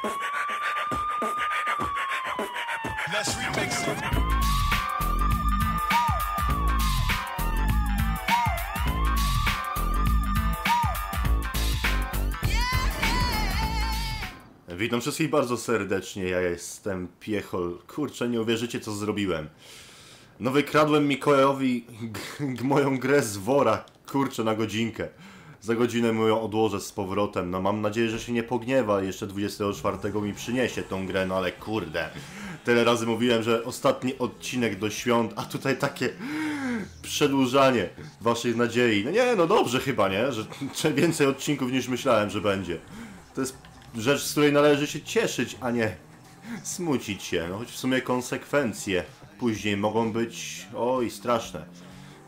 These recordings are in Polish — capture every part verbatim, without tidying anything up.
Let's remix it. Witam wszystkich bardzo serdecznie, ja jestem Piechol. Kurczę, nie uwierzycie co zrobiłem. No wykradłem Mikołajowi moją grę z Vora, kurczę, na godzinkę. Za godzinę mu ją odłożę z powrotem. No mam nadzieję, że się nie pogniewa. Jeszcze dwudziestego czwartego mi przyniesie tą grę, no ale kurde. Tyle razy mówiłem, że ostatni odcinek do świąt, a tutaj takie przedłużanie waszych nadziei. No nie, no dobrze chyba, nie? Że więcej odcinków niż myślałem, że będzie. To jest rzecz, z której należy się cieszyć, a nie smucić się. No choć w sumie konsekwencje później mogą być, oj, straszne.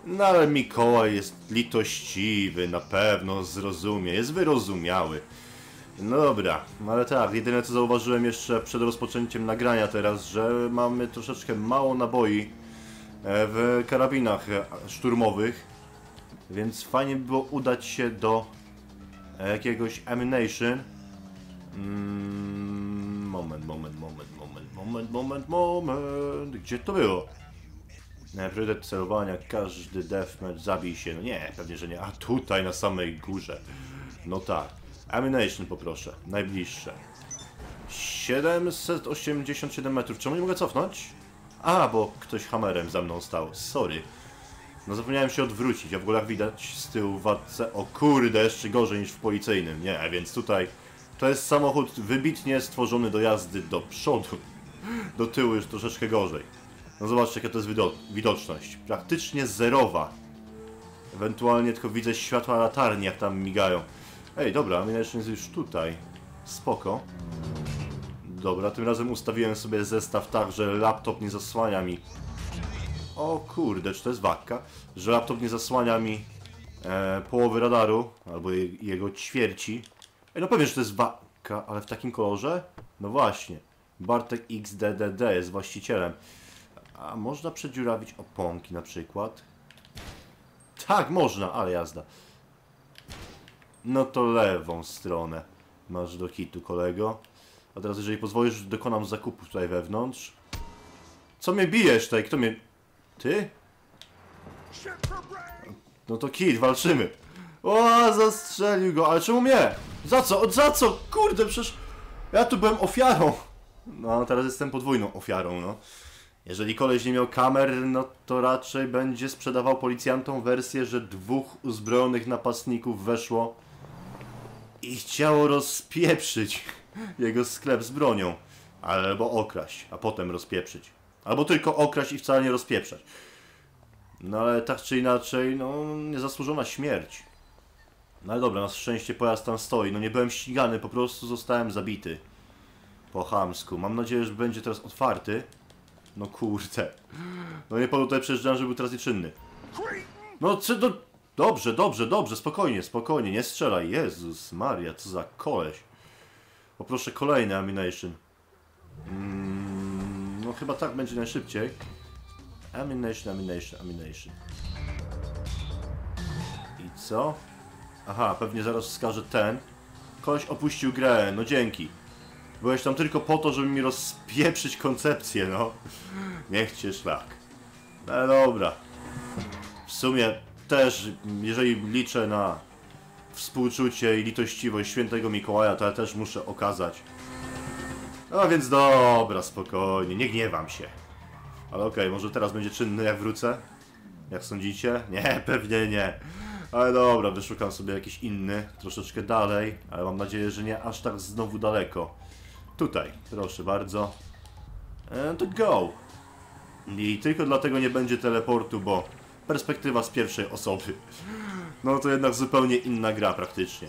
No ale Mikołaj jest litościwy, na pewno zrozumie, jest wyrozumiały. No dobra, ale tak, jedyne co zauważyłem jeszcze przed rozpoczęciem nagrania teraz, że mamy troszeczkę mało naboi w karabinach szturmowych, więc fajnie by było udać się do jakiegoś Ammu-Nation. Mm, moment, moment, moment, moment, moment, moment, moment, gdzie to było? Priorytet celowania, każdy deathmatch, zabij się, no nie, pewnie, że nie, a tutaj na samej górze, no tak, Ammu-Nation poproszę, najbliższe, siedemset osiemdziesiąt siedem metrów, czemu nie mogę cofnąć? A, bo ktoś hamerem za mną stał, sorry, no zapomniałem się odwrócić, a w ogóle widać z tyłu wadce, o kurde, jeszcze gorzej niż w policyjnym, nie, więc tutaj to jest samochód wybitnie stworzony do jazdy do przodu, do tyłu już troszeczkę gorzej. No zobaczcie, jaka to jest widoczność. Praktycznie zerowa. Ewentualnie tylko widzę światła latarni, jak tam migają. Ej, dobra, Ammu-Nation jest już tutaj. Spoko. Dobra, tym razem ustawiłem sobie zestaw tak, że laptop nie zasłania mi... O kurde, czy to jest wakka? Że laptop nie zasłania mi e, połowy radaru, albo je, jego ćwierci. Ej, no pewnie, że to jest wakka, ale w takim kolorze? No właśnie. Bartek X D D D jest właścicielem. A można przedziurawić oponki na przykład? Tak, można, ale jazda. No to lewą stronę masz do kitu, kolego. A teraz, jeżeli pozwolisz, dokonam zakupu tutaj wewnątrz. Co mnie bijesz tutaj? Kto mnie... Ty? No to kit, walczymy. O, zastrzelił go, ale czemu mnie? Za co? O, za co? Kurde, przecież ja tu byłem ofiarą. No, a teraz jestem podwójną ofiarą, no. Jeżeli koleś nie miał kamer, no to raczej będzie sprzedawał policjantom wersję, że dwóch uzbrojonych napastników weszło i chciało rozpieprzyć jego sklep z bronią. Albo okraść, a potem rozpieprzyć. Albo tylko okraść i wcale nie rozpieprzać. No ale tak czy inaczej, no niezasłużona śmierć. No ale dobra, na szczęście pojazd tam stoi. No nie byłem ścigany, po prostu zostałem zabity. Po chamsku. Mam nadzieję, że będzie teraz otwarty. No kurde. No nie panu tutaj przejeżdżałem, żeby był teraz nieczynny. No czy do... Dobrze, dobrze, dobrze, spokojnie, spokojnie, nie strzelaj. Jezus Maria, co za koleś. Poproszę kolejny Ammu-Nation. Mm, no chyba tak będzie najszybciej. Ammu-Nation, Ammu-Nation, Ammu-Nation. I co? Aha, pewnie zaraz wskaże ten. Koleś opuścił grę, no dzięki. Byłeś tam tylko po to, żeby mi rozpieprzyć koncepcję, no. Niech cię szlak. No dobra. W sumie też, jeżeli liczę na współczucie i litościwość świętego Mikołaja, to ja też muszę okazać. No więc dobra, spokojnie, nie gniewam się. Ale okej, okay, może teraz będzie czynny jak wrócę? Jak sądzicie? Nie, pewnie nie. Ale dobra, wyszukam sobie jakiś inny, troszeczkę dalej, ale mam nadzieję, że nie aż tak znowu daleko. Tutaj, proszę bardzo. E, to go! I tylko dlatego nie będzie teleportu, bo perspektywa z pierwszej osoby. No to jednak zupełnie inna gra praktycznie.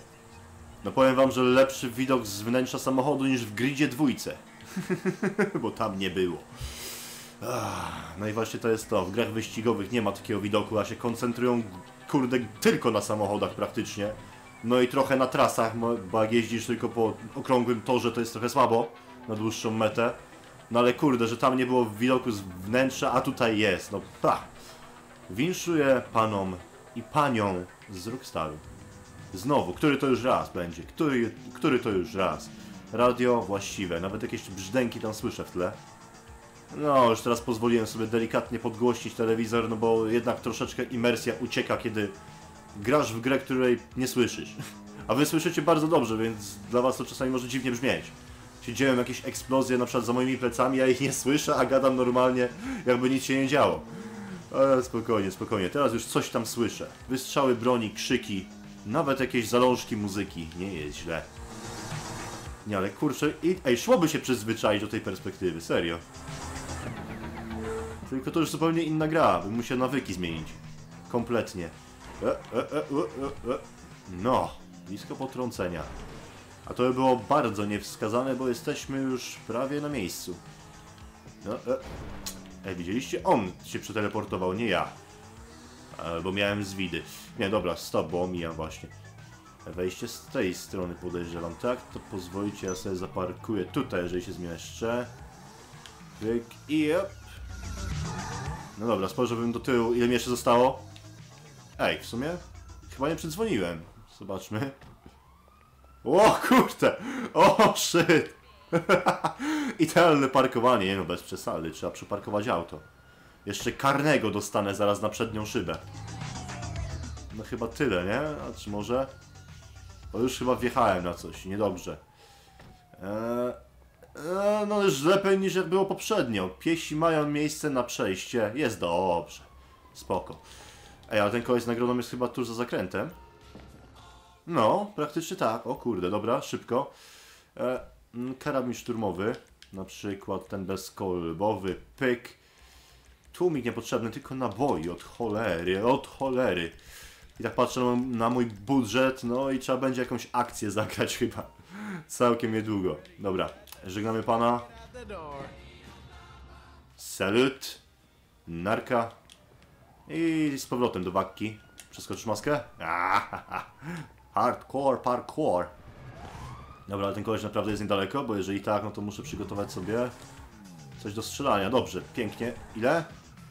No powiem wam, że lepszy widok z wnętrza samochodu niż w gridzie dwójce. Bo tam nie było. Ach, no i właśnie to jest to. W grach wyścigowych nie ma takiego widoku, a się koncentrują, kurde, tylko na samochodach praktycznie. No i trochę na trasach, bo jak jeździsz tylko po okrągłym torze, to jest trochę słabo na dłuższą metę. No ale kurde, że tam nie było widoku z wnętrza, a tutaj jest. No pa! Winszuję panom i panią z Rockstaru. Znowu, który to już raz będzie? Który, który to już raz? radio właściwe. Nawet jakieś brzdęki tam słyszę w tle. No, już teraz pozwoliłem sobie delikatnie podgłośnić telewizor, no bo jednak troszeczkę imersja ucieka, kiedy grasz w grę, której nie słyszysz. A wy słyszycie bardzo dobrze, więc dla was to czasami może dziwnie brzmieć. Się dzieją jakieś eksplozje na przykład za moimi plecami, ja ich nie słyszę, a gadam normalnie, jakby nic się nie działo. Ale spokojnie, spokojnie, teraz już coś tam słyszę. Wystrzały broni, krzyki, nawet jakieś zalążki muzyki. Nie jest źle. Nie, ale kurczę, i... ej, szłoby się przyzwyczaić do tej perspektywy, serio. Tylko to już zupełnie inna gra, bym musiał nawyki zmienić. Kompletnie. E, e, e, e, e, e. No, blisko potrącenia. A to by było bardzo niewskazane, bo jesteśmy już prawie na miejscu. No, e. Ej, widzieliście? On się przeteleportował, nie ja. E, bo miałem zwidy. Nie, dobra, stop, bo omijam właśnie. Wejście z tej strony podejrzewam, tak? To pozwolicie, ja sobie zaparkuję tutaj, jeżeli się zmieszczę. Pyk i op. No dobra, spojrzałbym do tyłu. Ile mi jeszcze zostało? Ej, w sumie chyba nie przedzwoniłem. Zobaczmy. O kurde! O shit! Idealne parkowanie. Nie no, bez przesady. Trzeba przyparkować auto. Jeszcze karnego dostanę zaraz na przednią szybę. No chyba tyle, nie? A czy może... Bo już chyba wjechałem na coś. Niedobrze. Eee... No już lepiej niż jak było poprzednio. Piesi mają miejsce na przejście. Jest dobrze. Spoko. Ej, ale ten koleś z nagrodą jest chyba tuż za zakrętem. No, praktycznie tak. O kurde, dobra, szybko. E, karabin szturmowy. Na przykład ten bezkolbowy. Pyk. Tłumik niepotrzebny, tylko naboi. Od cholery, od cholery. I tak patrzę na mój budżet. No i trzeba będzie jakąś akcję zagrać chyba. Całkiem niedługo. Dobra. Żegnamy pana. Salut. Narka. I z powrotem do bakki. Przeskoczysz maskę? Ahaha. Hardcore, parkour. Dobra, ale ten koleś naprawdę jest niedaleko, bo jeżeli tak, no to muszę przygotować sobie coś do strzelania. Dobrze, pięknie. Ile?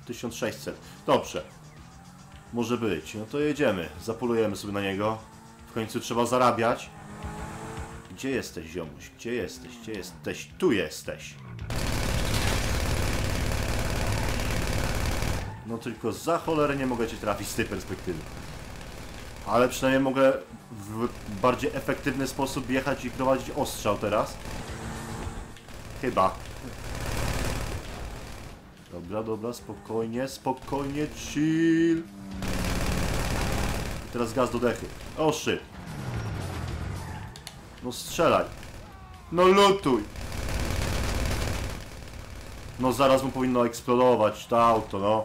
tysiąc sześćset. Dobrze. Może być. No to jedziemy. Zapolujemy sobie na niego. W końcu trzeba zarabiać. Gdzie jesteś, ziomuś? Gdzie jesteś? Gdzie jesteś? Tu jesteś! No tylko za cholerę nie mogę cię trafić z tej perspektywy. Ale przynajmniej mogę w bardziej efektywny sposób jechać i prowadzić ostrzał teraz. Chyba. Dobra, dobra, spokojnie, spokojnie, chill. I teraz gaz do dechy. O shit. No strzelaj. No lutuj. No zaraz mu powinno eksplodować to auto, no.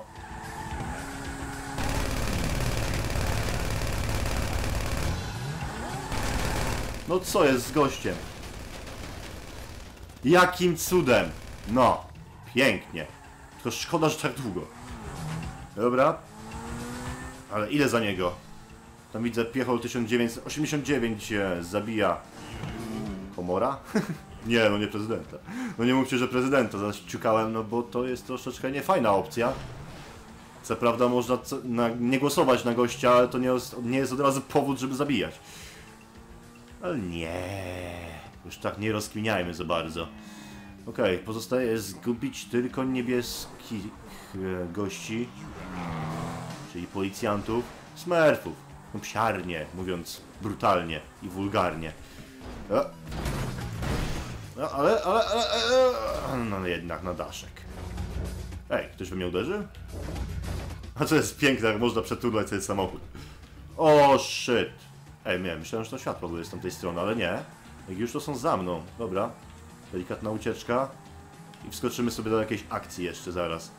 No co jest z gościem? Jakim cudem? No. Pięknie. Tylko szkoda, że tak długo. Dobra. Ale ile za niego? Tam widzę Piechol tysiąc dziewięćset osiemdziesiąt dziewięć zabija... Komora? Nie, no nie prezydenta. No nie mówcie, że prezydenta zaciukałem, no bo to jest troszeczkę niefajna opcja. Co prawda można co, na, nie głosować na gościa, ale to nie, nie jest od razu powód, żeby zabijać. Ale nie, już tak nie rozkminiajmy za bardzo. Okej, okay, pozostaje zgubić tylko niebieskich e, gości, czyli policjantów, smerfów, no psiarnie, mówiąc brutalnie i wulgarnie. E. No, ale, ale, ale, ale... No jednak na daszek. Ej, ktoś we mnie uderzył? A to jest piękne, jak można przeturlać sobie samochód. O, shit. Ej, nie, myślałem, że to światło było z tamtej strony, ale nie. Jak już to są za mną. Dobra. Delikatna ucieczka. I wskoczymy sobie do jakiejś akcji jeszcze zaraz.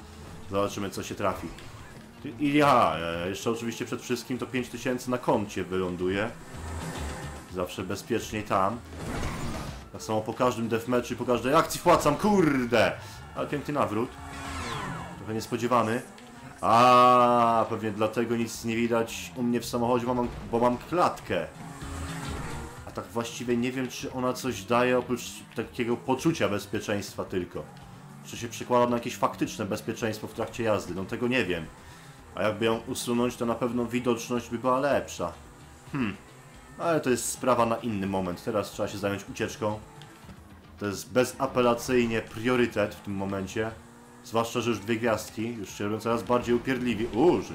Zobaczymy, co się trafi. I ja, jeszcze oczywiście przed wszystkim to pięć tysięcy na koncie wyląduje. Zawsze bezpieczniej tam. Tak samo po każdym deathmatchu i po każdej akcji wpłacam, kurde! Ale piękny nawrót. Trochę niespodziewany. A pewnie dlatego nic nie widać u mnie w samochodzie, bo mam, bo mam klatkę. A tak właściwie nie wiem, czy ona coś daje oprócz takiego poczucia bezpieczeństwa tylko. Czy się przekłada na jakieś faktyczne bezpieczeństwo w trakcie jazdy, no tego nie wiem. A jakby ją usunąć, to na pewno widoczność by była lepsza. Hmm. Ale to jest sprawa na inny moment. Teraz trzeba się zająć ucieczką. To jest bezapelacyjnie priorytet w tym momencie. Zwłaszcza, że już dwie gwiazdki, już się robią coraz bardziej upierdliwi. Uuu, już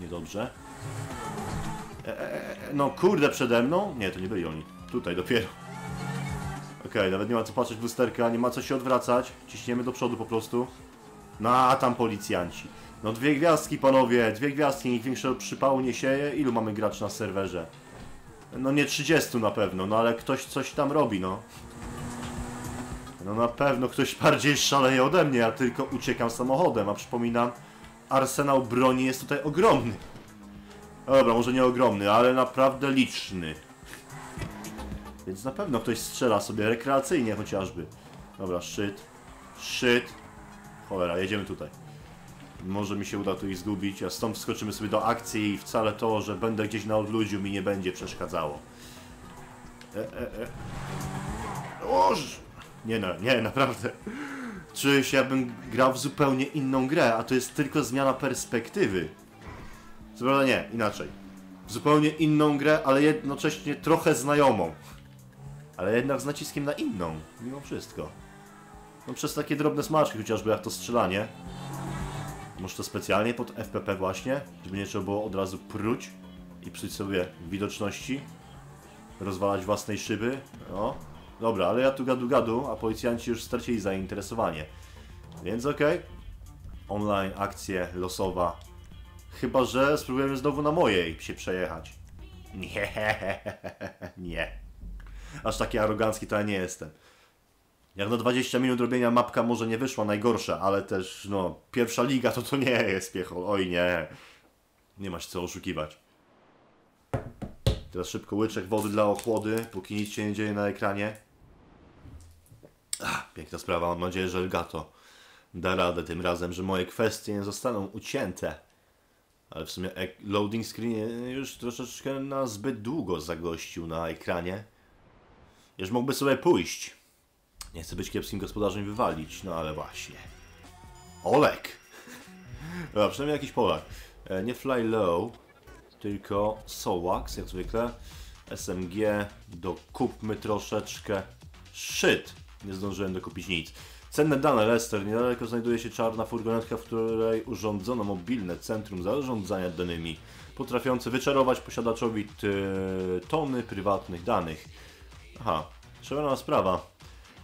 niedobrze. E, e, no kurde, przede mną? Nie, to nie byli oni. Tutaj dopiero. Okej, okay, nawet nie ma co patrzeć w lusterka, nie ma co się odwracać. Ciśniemy do przodu po prostu. No, a tam policjanci. No dwie gwiazdki, panowie, dwie gwiazdki, nikt większego przypału nie sieje. Ilu mamy graczy na serwerze? No nie trzydziestu na pewno, no ale ktoś coś tam robi, no. No na pewno ktoś bardziej szaleje ode mnie, ja tylko uciekam samochodem, a przypominam, arsenał broni jest tutaj ogromny. Dobra, może nie ogromny, ale naprawdę liczny. Więc na pewno ktoś strzela sobie rekreacyjnie chociażby. Dobra, shit. Shit. Cholera, jedziemy tutaj. Może mi się uda tu ich zgubić, a stąd wskoczymy sobie do akcji i wcale to, że będę gdzieś na odludziu, mi nie będzie przeszkadzało. E, e, e. Oż! Nie no, nie, naprawdę. Czyż ja bym grał w zupełnie inną grę, a to jest tylko zmiana perspektywy. Co prawda nie, inaczej. W zupełnie inną grę, ale jednocześnie trochę znajomą. Ale jednak z naciskiem na inną, mimo wszystko. No przez takie drobne smaczki, chociażby jak to strzelanie. Może to specjalnie pod F P P właśnie, żeby nie trzeba było od razu pruć i psuć sobie widoczności. Rozwalać własnej szyby, no. Dobra, ale ja tu gadu gadu, a policjanci już stracili zainteresowanie. Więc okej. Okay. Online, akcje, losowa. Chyba że spróbujemy znowu na mojej się przejechać. Nie, nie. Aż taki arogancki to ja nie jestem. Jak na dwadzieścia minut robienia mapka może nie wyszła najgorsza, ale też, no, pierwsza liga to to nie jest, Piechol. Oj nie. Nie ma się co oszukiwać. Teraz szybko łyczek wody dla ochłody, póki nic się nie dzieje na ekranie. Ach, piękna sprawa, mam nadzieję, że Elgato da radę tym razem, że moje kwestie nie zostaną ucięte. Ale w sumie loading screen już troszeczkę na zbyt długo zagościł na ekranie. Już mógłby sobie pójść. Nie chcę być kiepskim gospodarzem i wywalić, no ale właśnie. Olek! Dobra, przynajmniej jakiś Polak. E, nie fly low, tylko Sowax, jak zwykle. S M G, dokupmy troszeczkę. Shit! Nie zdążyłem dokupić nic. Cenne dane, Lester. Niedaleko znajduje się czarna furgonetka, w której urządzono mobilne centrum zarządzania danymi, potrafiące wyczarować posiadaczowi tony prywatnych danych. Aha, szalona sprawa.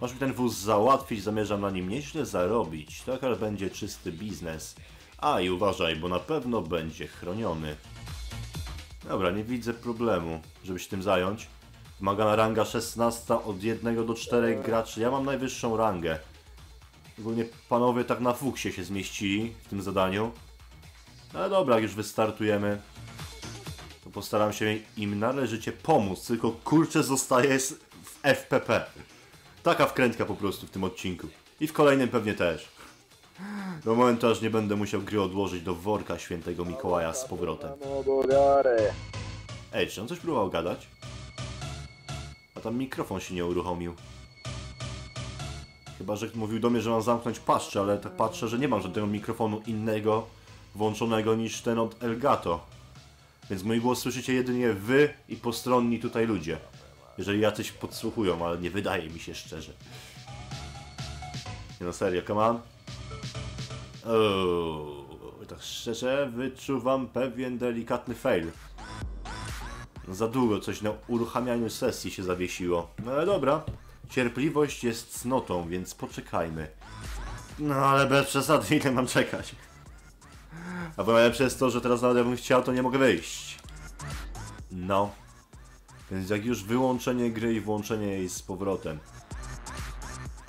Masz mi ten wóz załatwić, zamierzam na nim nieźle zarobić. Tak, ale będzie czysty biznes. A i uważaj, bo na pewno będzie chroniony. Dobra, nie widzę problemu, żeby się tym zająć. Wymagana ranga szesnasta od jednego do czterech graczy. Ja mam najwyższą rangę. Ogólnie panowie tak na fuksie się zmieścili w tym zadaniu. Ale dobra, jak już wystartujemy, to postaram się im należycie pomóc. Tylko kurczę, zostaje w F P P. Taka wkrętka po prostu w tym odcinku. I w kolejnym pewnie też. Do momentu aż nie będę musiał gry odłożyć do worka świętego Mikołaja z powrotem. Ej, czy on coś próbował gadać? A tam mikrofon się nie uruchomił. Chyba że mówił do mnie, że mam zamknąć paszczę, ale tak patrzę, że nie mam żadnego mikrofonu innego włączonego niż ten od Elgato. Więc mój głos słyszycie jedynie wy i postronni tutaj ludzie. Jeżeli jacyś podsłuchują, ale nie wydaje mi się szczerze. Nie no serio, come on. Oooo, tak szczerze wyczuwam pewien delikatny fail. No za długo coś na uruchamianiu sesji się zawiesiło. No ale dobra, cierpliwość jest cnotą, więc poczekajmy. No ale bez przesady, ile mam czekać? A bo najlepsze jest to, że teraz nawet jakbym chciał, to nie mogę wyjść. No. Więc jak już wyłączenie gry i włączenie jej z powrotem.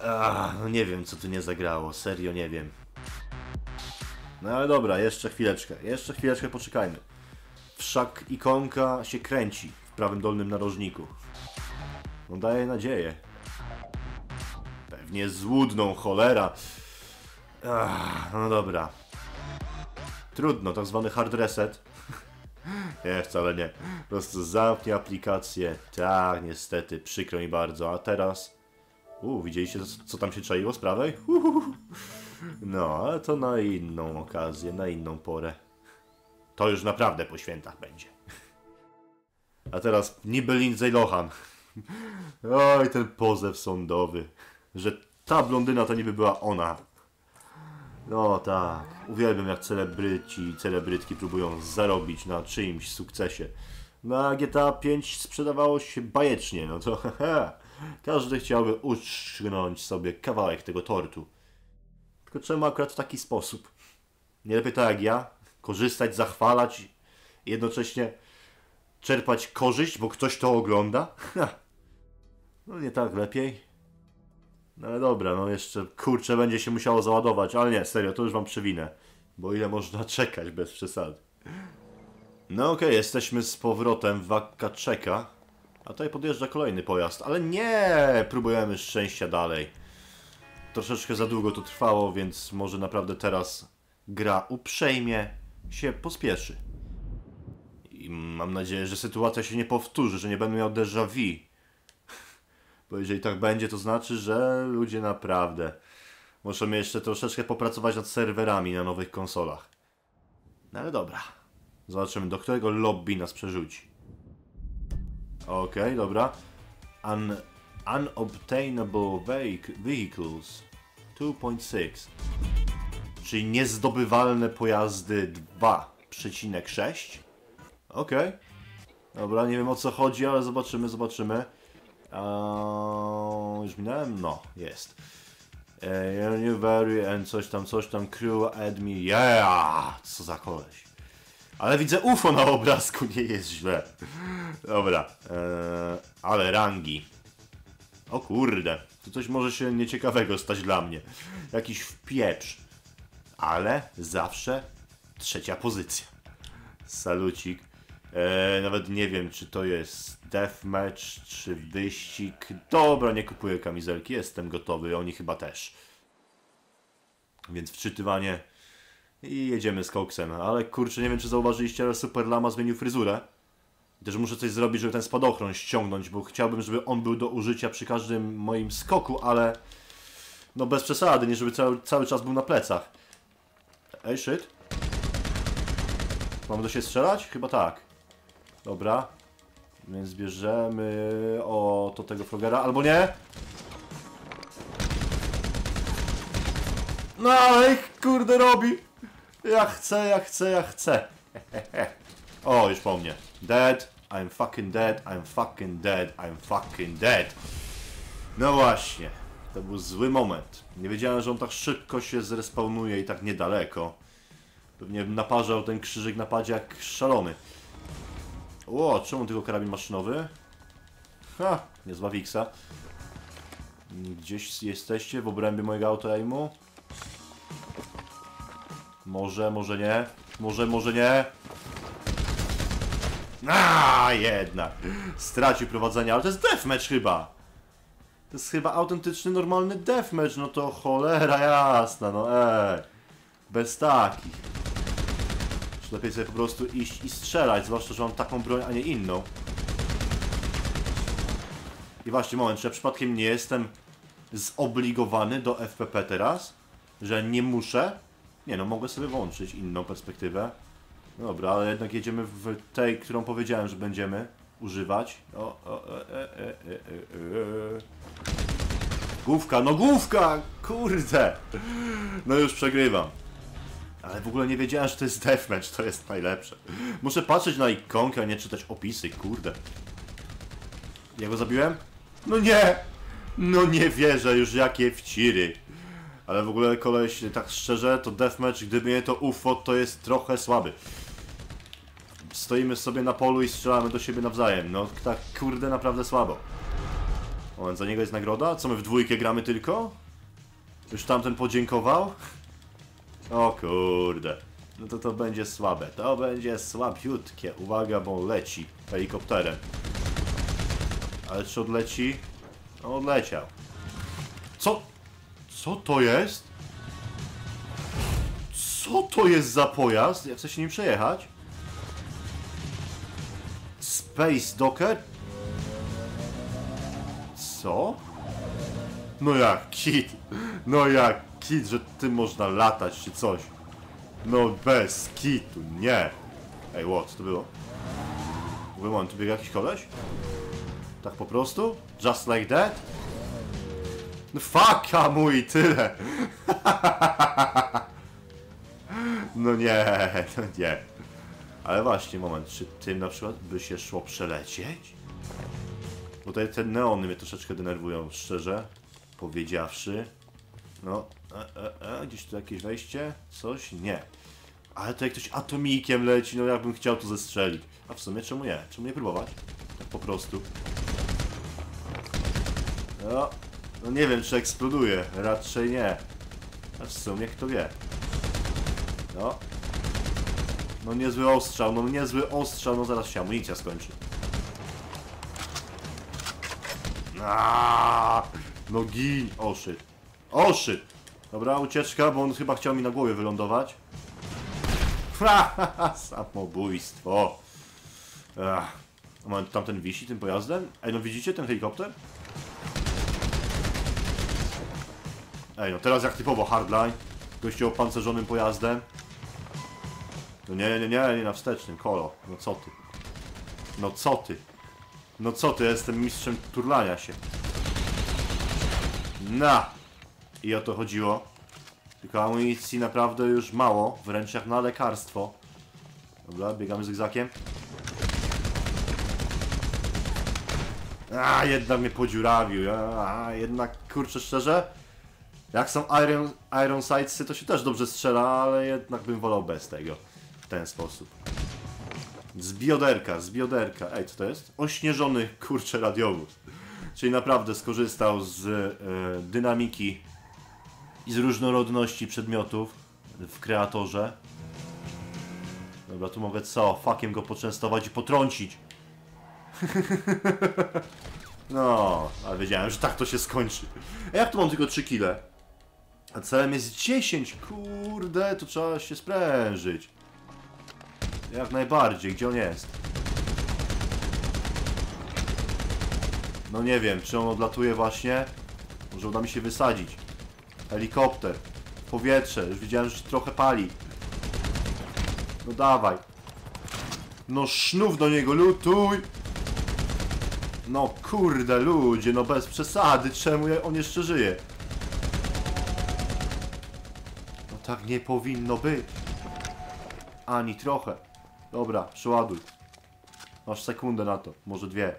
Ach, no nie wiem co tu nie zagrało, serio nie wiem. No ale dobra, jeszcze chwileczkę, jeszcze chwileczkę poczekajmy. Wszak ikonka się kręci w prawym dolnym narożniku. No daje nadzieję. Pewnie złudną, cholera. Ach, no dobra. Trudno, tak zwany hard reset. Nie, wcale nie. Po prostu zamknij aplikację. Tak, niestety, przykro mi bardzo. A teraz... Uuu, widzieliście, co tam się czaiło z prawej? Uhuhu. No, ale to na inną okazję, na inną porę. To już naprawdę po świętach będzie. A teraz niby Lindsay Lohan. Oj, ten pozew sądowy. Że ta blondyna to niby była ona. No tak. Uwielbiam, jak celebryci i celebrytki próbują zarobić na czyimś sukcesie. Na G T A pięć sprzedawało się bajecznie, no to haha. Każdy chciałby uszczknąć sobie kawałek tego tortu. Tylko czemu akurat w taki sposób? Nie lepiej tak jak ja? Korzystać, zachwalać i jednocześnie czerpać korzyść, bo ktoś to ogląda? Ha. No nie tak lepiej. No ale dobra, no jeszcze kurczę będzie się musiało załadować, ale nie, serio, to już wam przewinę. Bo ile można czekać bez przesady. No okej, okay, jesteśmy z powrotem w Akaczeka. A tutaj podjeżdża kolejny pojazd, ale nie! Próbujemy szczęścia dalej. Troszeczkę za długo to trwało, więc może naprawdę teraz gra uprzejmie się pospieszy. I mam nadzieję, że sytuacja się nie powtórzy, że nie będę miał déjà vu. Bo jeżeli tak będzie, to znaczy, że ludzie naprawdę muszą jeszcze troszeczkę popracować nad serwerami na nowych konsolach. No ale dobra. Zobaczymy, do którego lobby nas przerzuci. Okej, okay, dobra. Un unobtainable vehicles dwa przecinek sześć. Czyli niezdobywalne pojazdy dwa przecinek sześć. Okej. Okay. Dobra, nie wiem o co chodzi, ale zobaczymy, zobaczymy. Eee, już minąłem? No, jest. Eee, new vary and coś tam, coś tam, crew, admin, yeah! Co za koleś. Ale widzę U F O na obrazku, nie jest źle. Dobra, eee, ale rangi. O kurde, to coś może się nieciekawego stać dla mnie. Jakiś wpieprz. Ale zawsze trzecia pozycja. Salucik. Eee, nawet nie wiem, czy to jest deathmatch, czy wyścig. Dobra, nie kupuję kamizelki, jestem gotowy, oni chyba też. Więc wczytywanie i jedziemy z koksem. Ale kurczę, nie wiem, czy zauważyliście, ale Super Lama zmienił fryzurę. Też muszę coś zrobić, żeby ten spadochron ściągnąć, bo chciałbym, żeby on był do użycia przy każdym moim skoku, ale no bez przesady, nie żeby cały, cały czas był na plecach. Ej, shit. Mam do siebie strzelać? Chyba tak. Dobra, więc bierzemy o to tego frogera, albo nie? No ale kurde robi! Ja chcę, ja chcę, ja chcę. O, już po mnie. Dead, I'm fucking dead, I'm fucking dead, I'm fucking dead. No właśnie, to był zły moment. Nie wiedziałem, że on tak szybko się zrespawnuje i tak niedaleko. Pewnie naparzał ten krzyżyk napadzie jak szalony. O, czemu tylko karabin maszynowy? Ha, niezła wiksa. Gdzieś jesteście w obrębie mojego auto-aimu? Może, może nie. Może, może nie. A, jednak. Stracił prowadzenie, ale to jest deathmatch chyba. To jest chyba autentyczny, normalny deathmatch. No to cholera jasna, no ej. Bez takich. Lepiej sobie po prostu iść i strzelać, zwłaszcza, że mam taką broń, a nie inną. I właśnie, moment, czy ja przypadkiem nie jestem zobligowany do F P P teraz? Że nie muszę? Nie no, mogę sobie włączyć inną perspektywę. No dobra, ale jednak jedziemy w tej, którą powiedziałem, że będziemy używać. O, o, e, e, e, e, e. Główka, no główka! Kurde! No już przegrywam. Ale w ogóle nie wiedziałem, że to jest deathmatch, to jest najlepsze. Muszę patrzeć na ikonkę, a nie czytać opisy, kurde. Ja go zabiłem? No nie! No nie wierzę, już jakie wciry. Ale w ogóle koleś, tak szczerze, to deathmatch, gdyby nie to U F O, to jest trochę słaby. Stoimy sobie na polu i strzelamy do siebie nawzajem, no tak kurde naprawdę słabo. O, za niego jest nagroda? Co, my w dwójkę gramy tylko? Już tamten podziękował? O kurde, no to to będzie słabe, to będzie słabiutkie, uwaga, bo leci helikopterem. Ale czy odleci? No odleciał. Co? Co to jest? Co to jest za pojazd? Ja chcę się nim przejechać. Space Docker? Co? No jak kit, no jak kit, że tym można latać czy coś. No bez kitu, nie. Ej, what, co to było? Moment, tu biega jakiś koleś? Tak po prostu? Just like that? No fuck, Ammu, i tyle! No nie, no nie. Ale właśnie, moment, czy tym na przykład by się szło przelecieć? Bo tutaj te neony mnie troszeczkę denerwują, szczerze powiedziawszy. No, e, e, e, gdzieś tu jakieś wejście? Coś? Nie. Ale to jak ktoś atomikiem leci, no jakbym chciał to zestrzelić. A w sumie czemu nie? Czemu nie próbować? Tak po prostu. No, no nie wiem, czy eksploduje. Raczej nie. A w sumie kto wie. No. No niezły ostrzał, no niezły ostrzał, no zaraz się amunicja skończy. Aaaa! No gin! O shit. O shit! Dobra, ucieczka, bo on chyba chciał mi na głowie wylądować. Ha! Samobójstwo! Ach. Tamten wisi tym pojazdem? Ej, no widzicie ten helikopter? Ej, no teraz jak typowo hardline. Gościu opancerzonym pojazdem. No nie, nie, nie, nie na wstecznym, kolo. No co ty? No co ty? No co ty? Ja jestem mistrzem turlania się. Na! I o to chodziło. Tylko amunicji naprawdę już mało. Wręcz jak na lekarstwo. Dobra, biegamy z zygzakiem. A, jednak mnie podziurawił. A, jednak, kurczę, szczerze. Jak są Iron, Iron Sidesy, to się też dobrze strzela, ale jednak bym wolał bez tego. W ten sposób. Z bioderka, z bioderka. Ej, co to jest? Ośnieżony, kurczę, radiowóz. Czyli naprawdę skorzystał z y, dynamiki i z różnorodności przedmiotów w kreatorze. Dobra, tu mogę co? Fakiem go poczęstować i potrącić. No, ale wiedziałem, że tak to się skończy. A ja tu mam tylko trzy kile. A celem jest dziesięć. Kurde, to trzeba się sprężyć. Jak najbardziej, gdzie on jest? No nie wiem, czy on odlatuje właśnie? Może uda mi się wysadzić. Helikopter. Powietrze, już widziałem, że się trochę pali. No dawaj. No sznów do niego, lutuj! No kurde ludzie, no bez przesady, czemu on jeszcze żyje? No tak nie powinno być. Ani trochę. Dobra, przeładuj. Masz sekundę na to, może dwie.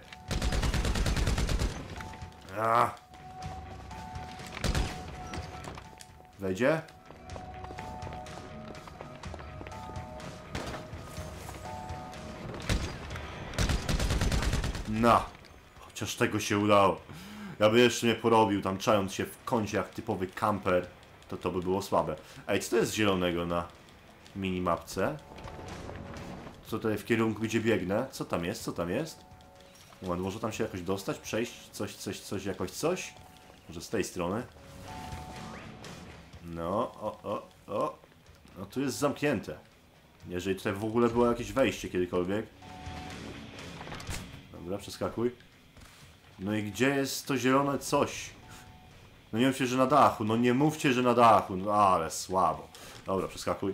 Ach. Wejdzie? No. Chociaż tego się udało. Ja by jeszcze nie porobił, tam czając się w kącie jak typowy kamper. To to by było słabe. Ej, co to jest zielonego na minimapce? Co tutaj w kierunku, gdzie biegnę? Co tam jest? Co tam jest? Moment, może tam się jakoś dostać? Przejść? Coś, coś, coś, jakoś coś? Może z tej strony? No, o, o, o. No tu jest zamknięte. Jeżeli tutaj w ogóle było jakieś wejście kiedykolwiek. Dobra, przeskakuj. No i gdzie jest to zielone coś? No nie mówcie, że na dachu. No nie mówcie, że na dachu. No ale słabo. Dobra, przeskakuj.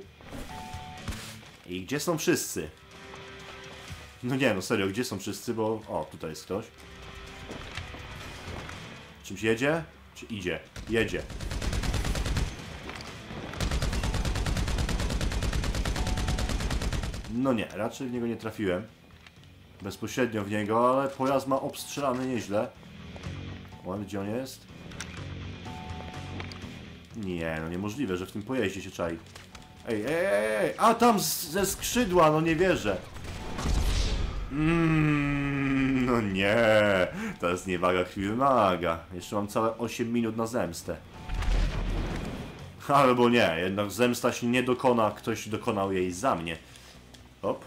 I gdzie są wszyscy? No nie, no serio, gdzie są wszyscy, bo... O, tutaj jest ktoś. Czymś jedzie? Czy idzie? Jedzie. No nie, raczej w niego nie trafiłem. Bezpośrednio w niego, ale pojazd ma obstrzelany nieźle. O, gdzie on jest? Nie, no niemożliwe, że w tym pojeździe się czai. Ej, ej, ej! A tam z, ze skrzydła, no nie wierzę. Mmm, no nie, to jest niewaga chwil naga. Jeszcze mam całe osiem minut na zemstę. Albo nie, jednak zemsta się nie dokona, ktoś dokonał jej za mnie. Op.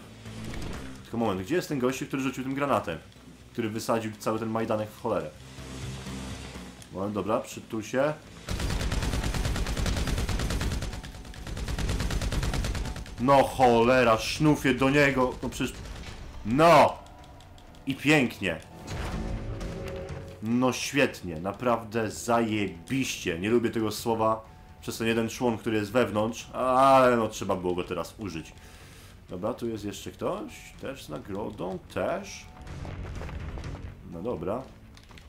Tylko moment, gdzie jest ten gościu, który rzucił tym granatem? Który wysadził cały ten majdanek w cholerę. Moment, dobra, przytul się. No cholera, sznufię do niego, no przecież... No! I pięknie. No świetnie, naprawdę zajebiście. Nie lubię tego słowa przez ten jeden człon, który jest wewnątrz, ale no trzeba było go teraz użyć. Dobra, tu jest jeszcze ktoś, też z nagrodą, też. No dobra.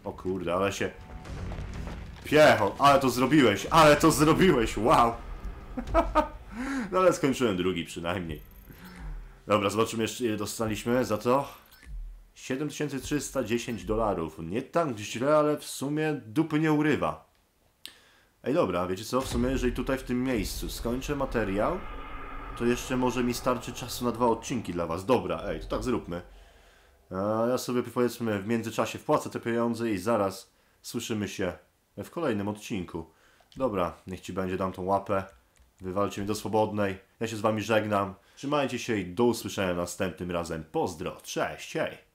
O kurde, ale się... Piechol, ale to zrobiłeś, ale to zrobiłeś, wow! No ale skończyłem drugi przynajmniej. Dobra, zobaczymy jeszcze ile dostaliśmy za to. siedem tysięcy trzysta dziesięć dolarów. Nie tak źle, ale w sumie dupy nie urywa. Ej dobra, wiecie co? W sumie jeżeli tutaj w tym miejscu skończę materiał, to jeszcze może mi starczy czasu na dwa odcinki dla was. Dobra, ej, to tak zróbmy. A ja sobie powiedzmy w międzyczasie wpłacę te pieniądze i zaraz słyszymy się w kolejnym odcinku. Dobra, niech ci będzie, dam tą łapę. Wywalcie mnie do swobodnej. Ja się z wami żegnam. Trzymajcie się i do usłyszenia następnym razem. Pozdro, cześć, hej!